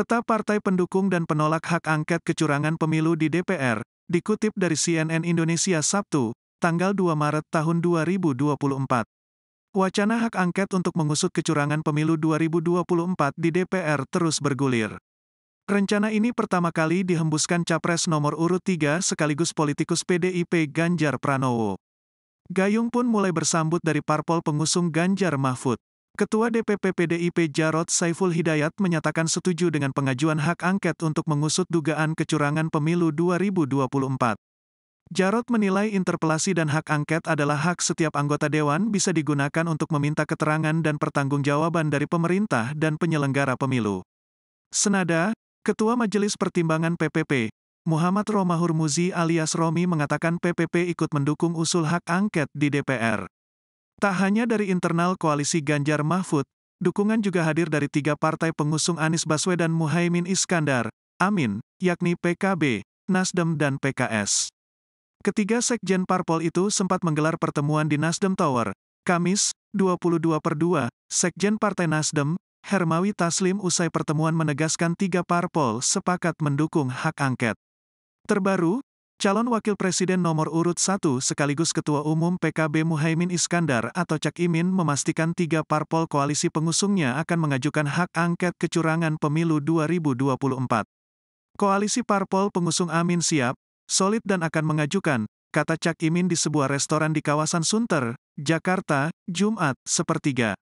Peta Partai Pendukung dan Penolak Hak Angket Kecurangan Pemilu di DPR, dikutip dari CNN Indonesia Sabtu, tanggal 2 Maret tahun 2024. Wacana hak angket untuk mengusut kecurangan pemilu 2024 di DPR terus bergulir. Rencana ini pertama kali dihembuskan Capres nomor urut 3 sekaligus politikus PDIP Ganjar Pranowo. Gayung pun mulai bersambut dari parpol pengusung Ganjar Mahfud. Ketua DPP PDIP Jarot Saiful Hidayat menyatakan setuju dengan pengajuan hak angket untuk mengusut dugaan kecurangan pemilu 2024. Jarot menilai interpelasi dan hak angket adalah hak setiap anggota dewan bisa digunakan untuk meminta keterangan dan pertanggungjawaban dari pemerintah dan penyelenggara pemilu. Senada, Ketua Majelis Pertimbangan PPP, Muhammad Romahurmuzi alias Romi mengatakan PPP ikut mendukung usul hak angket di DPR. Tak hanya dari internal koalisi Ganjar Mahfud, dukungan juga hadir dari 3 partai pengusung Anies Baswedan Muhaimin Iskandar, Amin, yakni PKB, Nasdem dan PKS. Ketiga sekjen parpol itu sempat menggelar pertemuan di Nasdem Tower, Kamis, 22/2, sekjen Partai Nasdem, Hermawi Taslim usai pertemuan menegaskan 3 parpol sepakat mendukung hak angket. Terbaru, calon wakil presiden nomor urut 1 sekaligus ketua umum PKB Muhaimin Iskandar atau Cak Imin memastikan 3 parpol koalisi pengusungnya akan mengajukan hak angket kecurangan pemilu 2024. Koalisi parpol pengusung Amin siap, solid dan akan mengajukan, kata Cak Imin di sebuah restoran di kawasan Sunter, Jakarta, Jumat, 1/3.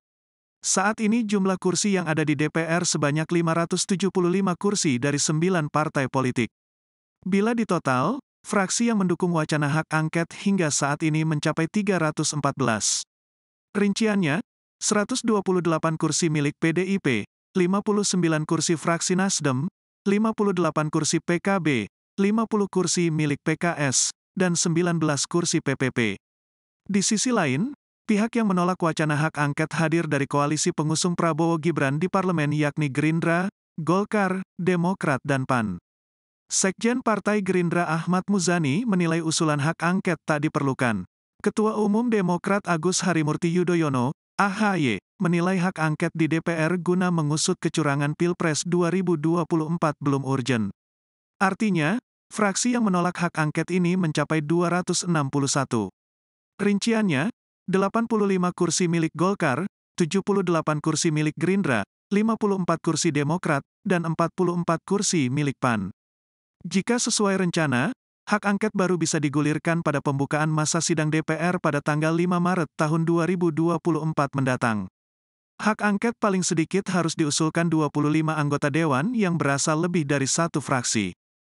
Saat ini jumlah kursi yang ada di DPR sebanyak 575 kursi dari 9 partai politik. Bila ditotal, fraksi yang mendukung wacana hak angket hingga saat ini mencapai 314. Rinciannya, 128 kursi milik PDIP, 59 kursi fraksi Nasdem, 58 kursi PKB, 50 kursi milik PKS, dan 19 kursi PPP. Di sisi lain, pihak yang menolak wacana hak angket hadir dari koalisi pengusung Prabowo-Gibran di parlemen yakni Gerindra, Golkar, Demokrat dan PAN. Sekjen Partai Gerindra Ahmad Muzani menilai usulan hak angket tak diperlukan. Ketua Umum Demokrat Agus Harimurti Yudhoyono, AHY, menilai hak angket di DPR guna mengusut kecurangan Pilpres 2024 belum urgen. Artinya, fraksi yang menolak hak angket ini mencapai 261. Rinciannya, 85 kursi milik Golkar, 78 kursi milik Gerindra, 54 kursi Demokrat, dan 44 kursi milik PAN. Jika sesuai rencana, hak angket baru bisa digulirkan pada pembukaan masa sidang DPR pada tanggal 5 Maret tahun 2024 mendatang. Hak angket paling sedikit harus diusulkan 25 anggota dewan yang berasal lebih dari 1 fraksi.